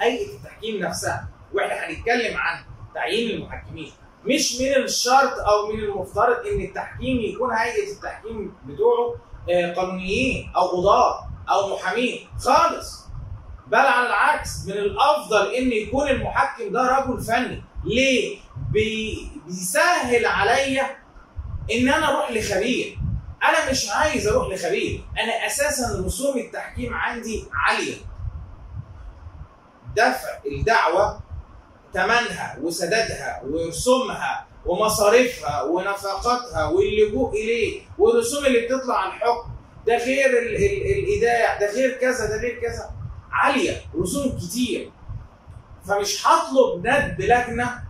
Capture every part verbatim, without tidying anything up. هيئه التحكيم نفسها، واحنا هنتكلم عن تعيين المحكمين. مش من الشرط او من المفترض ان التحكيم يكون هيئه التحكيم بتوعه قانونيين او قضاه او محامين خالص، بل على العكس من الافضل ان يكون المحكم ده رجل فني. ليه؟ بي... بيسهل عليا ان انا اروح لخبير. انا مش عايز اروح لخبير، انا اساسا رسوم التحكيم عندي عاليه. دفع الدعوه ثمنها وسدادها ورسومها ومصاريفها ونفقاتها واللجوء اليه والرسوم اللي بتطلع على الحكم، ده غير ال... ال... الايداع، ده غير كذا، ده غير كذا، عاليه، رسوم كتير. فمش هطلب ند لجنه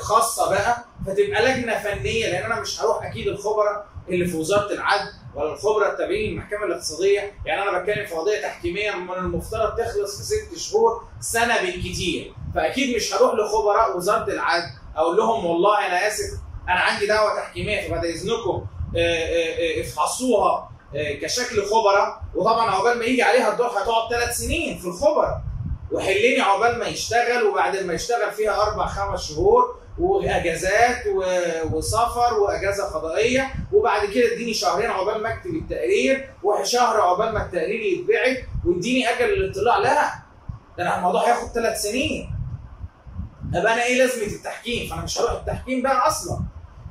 خاصه بقى فتبقى لجنه فنيه، لان انا مش هروح اكيد الخبراء اللي في وزاره العدل ولا الخبراء التابعين للمحكمه الاقتصاديه. يعني انا بتكلم في قضيه تحكيميه من المفترض تخلص في ست شهور سنه بالكتير، فاكيد مش هروح لخبراء وزاره العدل اقول لهم والله انا اسف انا عندي دعوه تحكيميه فبعد اذنكم افحصوها كشكل خبراء، وطبعا عقبال ما يجي عليها الدور هتقعد ثلاث سنين في الخبراء، وحليني عقبال ما يشتغل، وبعد ما يشتغل فيها اربع خمس شهور واجازات وسفر واجازه قضائيه، وبعد كده اديني شهرين عقبال ما اكتب التقرير، وشهر عقبال ما التقرير يتبعت، واديني اجل للاطلاع. لا، ده انا الموضوع هياخد ثلاث سنين. ابقى انا ايه لازمه التحكيم؟ فانا مش هروح التحكيم بقى اصلا.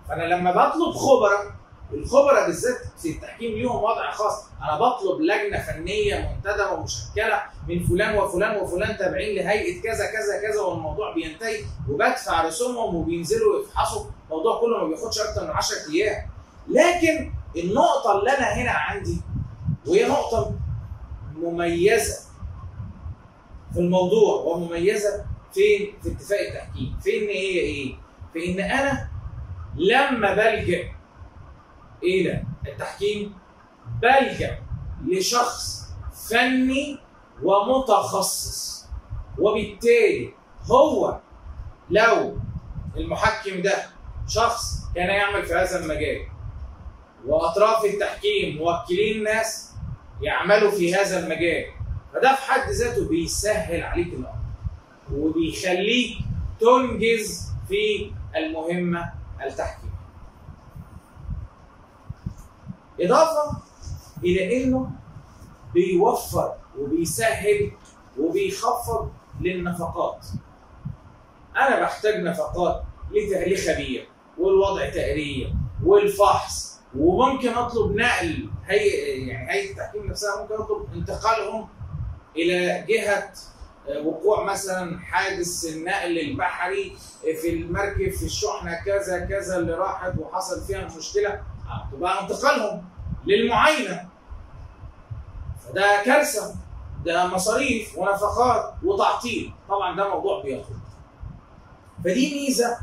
فانا لما بطلب خبراء، الخبراء بالذات في التحكيم ليهم وضع خاص. انا بطلب لجنه فنيه منتدبه ومشكله من فلان وفلان وفلان تابعين لهيئه كذا كذا كذا، والموضوع بينتهي وبدفع رسومهم وبينزلوا يفحصوا، الموضوع كله ما بياخدش اكتر من عشرة ايام. لكن النقطه اللي انا هنا عندي وهي نقطه مميزه في الموضوع ومميزه فين؟ في اتفاق التحكيم. فين هي ايه؟ في ان انا لما بلجأ إلى التحكيم بلجأ لشخص فني ومتخصص، وبالتالي هو لو المحكم ده شخص كان يعمل في هذا المجال وأطراف التحكيم موكلين ناس يعملوا في هذا المجال، فده في حد ذاته بيسهل عليك الأمر وبيخليك تنجز في المهمة التحكيم. إضافة إلى إنه بيوفر وبيسهل وبيخفض للنفقات. أنا بحتاج نفقات لخبير والوضع تقرير والفحص، وممكن أطلب نقل هيئة يعني هيئة التحكيم نفسها، ممكن أطلب انتقالهم إلى جهة وقوع مثلا حادث النقل البحري في المركب في الشحنة كذا كذا اللي راحت وحصل فيها المشكلة، تبقى انتقالهم للمعاينه. فده كارثه، ده مصاريف ونفقات وتعطيل، طبعا ده موضوع بياخد. فدي ميزه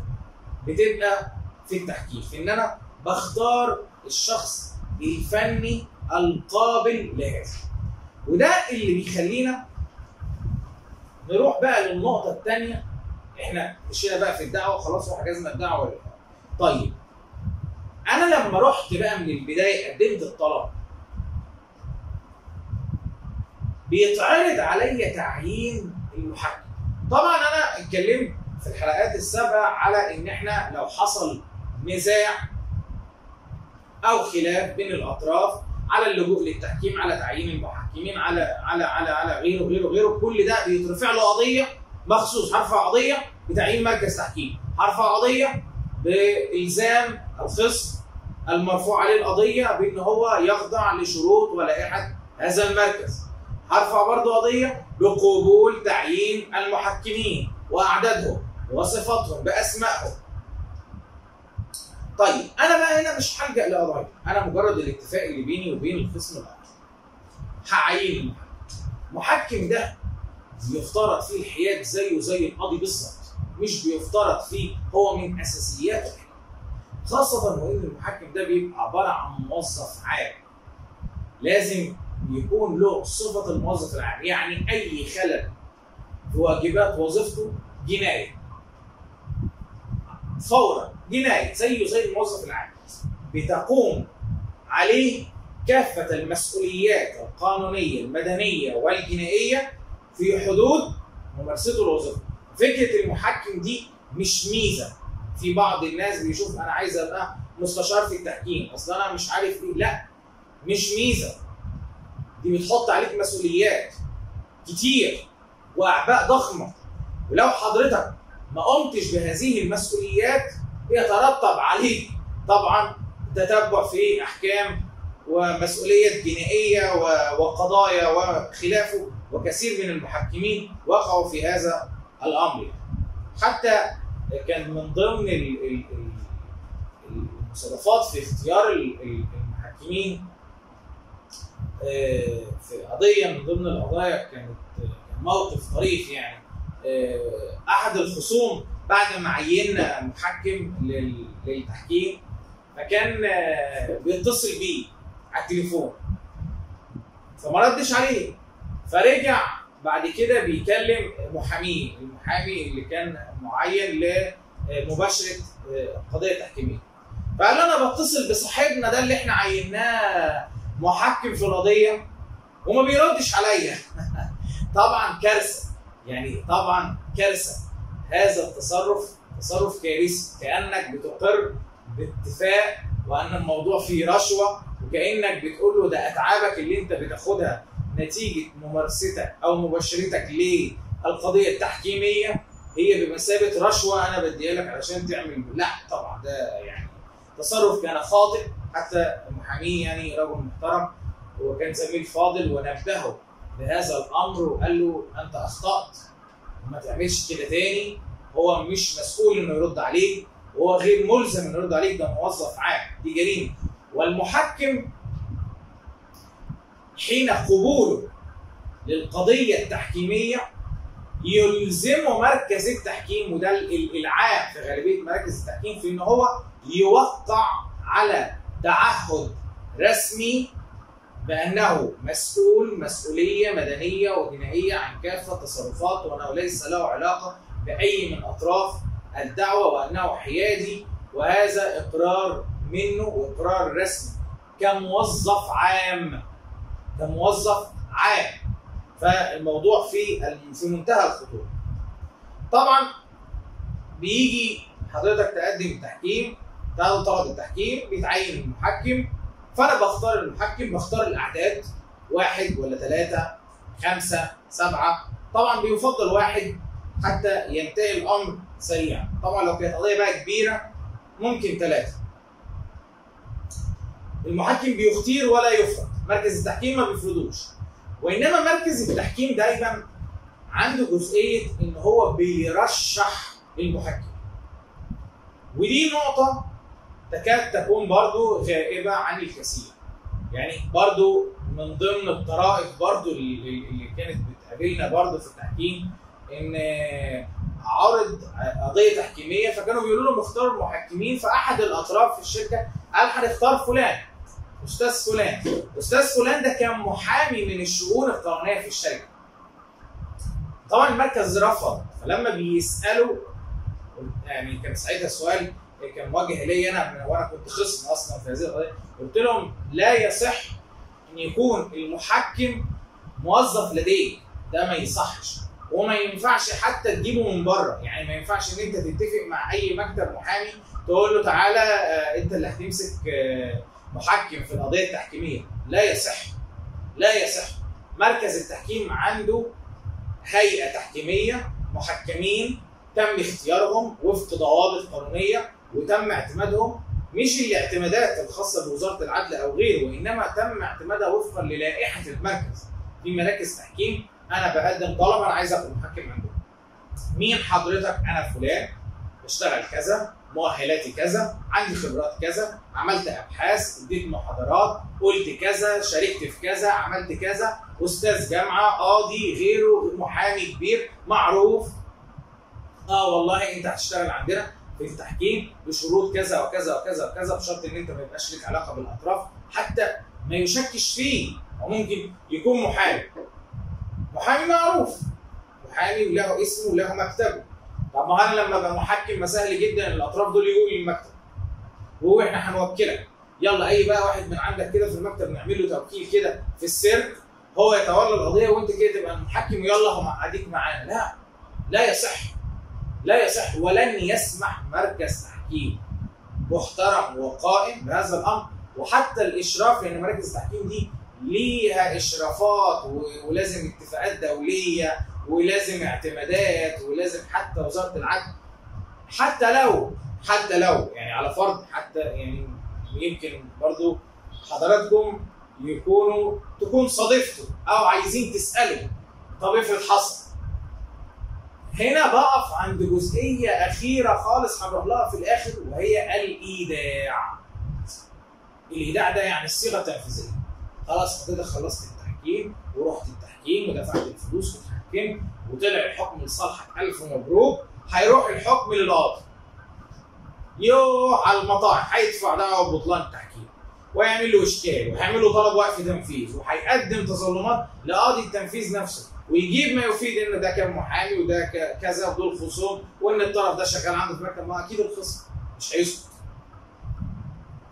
بتبقى في التحكيم، ان انا بختار الشخص الفني القابل لهذا. وده اللي بيخلينا نروح بقى للنقطه الثانيه. احنا مشينا بقى في الدعوه خلاص وحجزنا الدعوه. طيب أنا لما رحت بقى من البداية قدمت الطلب، بيتعرض عليا تعيين المحكم. طبعًا أنا اتكلمت في الحلقات السابقة على إن إحنا لو حصل نزاع أو خلاف بين الأطراف على اللجوء للتحكيم، على تعيين المحكمين، على على على على غيره غيره غيره، كل ده بيترفع له قضية مخصوص. هرفع قضية بتعيين مركز تحكيم، هرفع قضية بإلزام أو خصم المرفوع عليه القضية بأن هو يخضع لشروط ولائحة هذا المركز، هرفع برضه قضية بقبول تعيين المحكمين وأعدادهم وصفاتهم بأسمائهم. طيب أنا بقى هنا مش هلجأ لقضايا، أنا مجرد الاتفاق اللي بيني وبين الخصم الآخر هعين المحكم. المحكم ده يفترض فيه الحياد زيه زي القاضي بالظبط، مش بيفترض فيه، هو من أساسياته، خاصة وإن المحكم ده بيبقى عبارة عن موظف عام. لازم يكون له صفة الموظف العام، يعني أي خلل في واجبات وظيفته جناية. فورا جناية زيه زي الموظف العام، بتقوم عليه كافة المسؤوليات القانونية المدنية والجنائية في حدود ممارسته الوظيفه. فكره المحكم دي مش ميزه، في بعض الناس بيشوف انا عايز ابقى مستشار في التحكيم، اصل انا مش عارف ايه. لا، مش ميزه، دي بتحط عليك مسؤوليات كتير واعباء ضخمه، ولو حضرتك ما قمتش بهذه المسؤوليات بيترتب عليك طبعا تتبع في احكام ومسؤوليه جنائيه وقضايا وخلافه، وكثير من المحكمين وقعوا في هذا الامر. حتى كان من ضمن المصادفات في اختيار المحكمين في قضيه من ضمن القضايا، كانت موقف طريف يعني. احد الخصوم بعد ما عينا محكم للتحكيم فكان بيتصل بيه على التليفون فما ردش عليه، فرجع بعد كده بيكلم محاميه، المحامي اللي كان معين لمباشره القضيه التحكيميه، فقال له انا بتصل بصاحبنا ده اللي احنا عيناه محكم في القضيه وما بيردش عليا. طبعا كارثه، يعني طبعا كارثه. هذا التصرف تصرف كارثي، كانك بتقر باتفاق وان الموضوع فيه رشوه، وكانك بتقول له ده اتعابك اللي انت بتاخدها نتيجه ممارستك او مباشرتك للقضيه التحكيميه هي بمثابه رشوه انا بديها لك علشان تعمل. لا طبعا ده يعني تصرف كان خاطئ. حتى المحامي يعني رجل محترم وكان زميل فاضل ونبهه بهذا الامر وقال له انت اخطات وما تعملش كده تاني. هو مش مسؤول انه يرد عليك، وهو غير ملزم انه يرد عليك، ده موظف عام، دي جريمه. والمحكم حين قبوله للقضيه التحكيميه يلزمه مركز التحكيم، وده العام في غالبيه مراكز التحكيم، في ان هو يوقع على تعهد رسمي بأنه مسؤول مسؤولية مدنية وجنائية عن كافة تصرفاته، وأنه ليس له علاقة بأي من أطراف الدعوة، وأنه حيادي. وهذا إقرار منه وإقرار رسمي كموظف عام، كموظف عام. فالموضوع في في منتهى الخطورة. طبعا بيجي حضرتك تقدم تحكيم، تاخد طلب التحكيم، بيتعين المحكم. فأنا بختار المحكم، بختار الأعداد واحد ولا ثلاثة خمسة سبعة، طبعا بيفضل واحد حتى ينتهي الأمر سريعا. طبعا لو كانت قضية بقى كبيرة ممكن ثلاثة. المحكم بيختير ولا يفرض، مركز التحكيم ما بيفرضوش، وإنما مركز التحكيم دايما عنده جزئية إن هو بيرشح المحكم، ودي نقطة تكاد تكون برضو غائبة عن الكثير. يعني برضو من ضمن الطرائف برضو اللي كانت بتقابلنا برضو في التحكيم، ان عرض قضية تحكيمية فكانوا بيقولوا لهم اختاروا المحكمين، فأحد الأطراف في الشركة قال هنختار فلان، أستاذ فلان. أستاذ فلان ده كان محامي من الشؤون القانونية في الشركة. طبعا المركز رفض، فلما بيسألوا يعني كان ساعتها سؤال كان موجه لي انا وانا كنت خصم اصلا في هذه القضيه، قلت لهم لا يصح ان يكون المحكم موظف لديك، ده ما يصحش، وما ينفعش حتى تجيبه من بره. يعني ما ينفعش ان انت تتفق مع اي مكتب محامي تقول له تعالى انت اللي هتمسك محكم في القضيه التحكيميه، لا يصح، لا يصح. مركز التحكيم عنده هيئه تحكيميه، محكمين تم اختيارهم وفق ضوابط قانونيه وتم اعتمادهم، مش الاعتمادات الخاصه بوزاره العدل او غيره، وانما تم اعتمادها وفقا للائحه المركز. في مراكز تحكيم انا بقدم طلب انا عايز ابقى محكم عندكم. مين حضرتك؟ انا فلان، بشتغل كذا، مؤهلاتي كذا، عندي خبرات كذا، عملت ابحاث، اديت محاضرات، قلت كذا، شاركت في كذا، عملت كذا، استاذ جامعه، قاضي، غيره، محامي كبير معروف. اه والله انت هتشتغل عندنا في التحكيم بشروط كذا وكذا وكذا وكذا، بشرط ان انت ما يبقاش لك علاقه بالاطراف حتى ما يشكش فيه، وممكن يكون محامي، محامي معروف، محامي وله اسمه وله مكتبه. طب ما انا لما ابقى محكم ما سهل جدا ان الاطراف دول يقولوا لي المكتب وهو احنا هنوكلك، يلا اي بقى واحد من عندك كده في المكتب نعمل له توكيل كده في السر، هو يتولى القضيه وانت كده تبقى المحكم ويلا هو مقعديك معانا. لا، لا يصح لا يصح ولن يسمح مركز تحكيم محترم وقائم بهذا الامر. وحتى الاشراف، يعني مراكز التحكيم دي ليها اشرافات ولازم اتفاقات دوليه ولازم اعتمادات ولازم حتى وزاره العدل، حتى لو حتى لو يعني على فرض حتى يعني يمكن برضو حضراتكم يكونوا تكون صادفته او عايزين تساله طب افرض حصل. هنا بقف عند جزئيه اخيره خالص هنروح لها في الاخر وهي الايداع. الايداع ده يعني الصيغه التنفيذيه. خلاص كده خلصت التحكيم ورحت التحكيم ودفعت الفلوس واتحكمت وطلع الحكم لصالحك الف مبروك، هيروح الحكم للقاضي. يوه على المطاعم، هيدفع دعوه ببطلان التحكيم ويعمل له اشكال وهيعمل له طلب وقف تنفيذ وهيقدم تظلمات لقاضي التنفيذ نفسه ويجيب ما يفيد ان ده كان محامي وده كذا ودول خصوم وان الطرف ده شغال عنده في المكتب، ما اكيد الخصم مش هيسكت.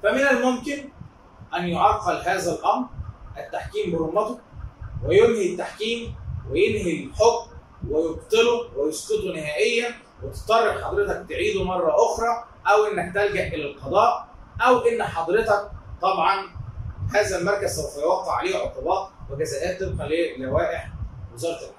فمن الممكن ان يعرقل هذا الامر التحكيم برمته وينهي التحكيم وينهي الحكم ويبطله ويسقطه نهائيا، وتضطر حضرتك تعيده مره اخرى او انك تلجا الى القضاء او ان حضرتك طبعا هذا المركز سوف يوقع عليه عقوبات وجزاءات تبقى للوائح وزاره